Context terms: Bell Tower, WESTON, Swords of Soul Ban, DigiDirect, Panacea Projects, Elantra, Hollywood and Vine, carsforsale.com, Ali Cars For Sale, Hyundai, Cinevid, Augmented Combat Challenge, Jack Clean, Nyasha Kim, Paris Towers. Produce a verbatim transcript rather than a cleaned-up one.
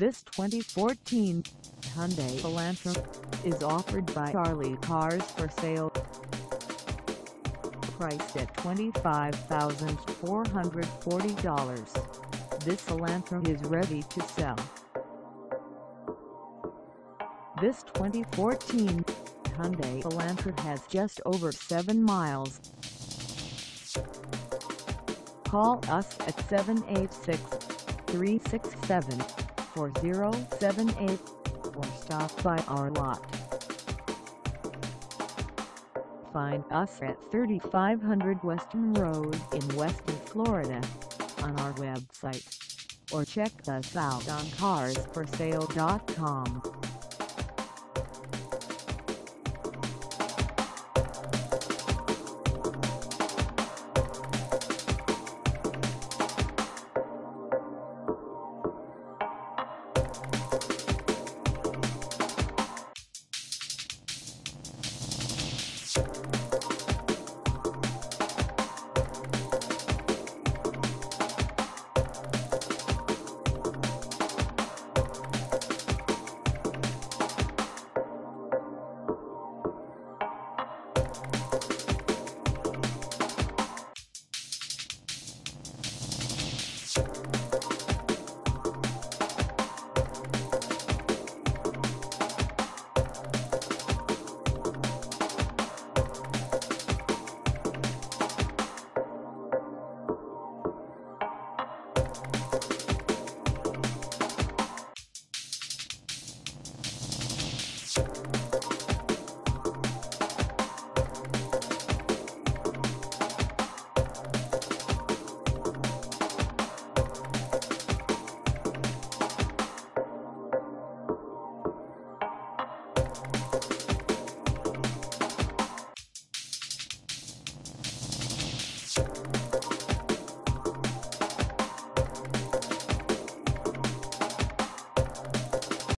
This twenty fourteen Hyundai Elantra is offered by Ali Cars For Sale. Priced at twenty-five thousand four hundred forty dollars, this Elantra is ready to sell. This twenty fourteen Hyundai Elantra has just over seven miles. Call us at seven eight six, three six seven, four zero seven eight or stop by our lot. Find us at thirty-five hundred Weston Road in Weston, Florida, on our website, or check us out on cars for sale dot com. We'll be right back.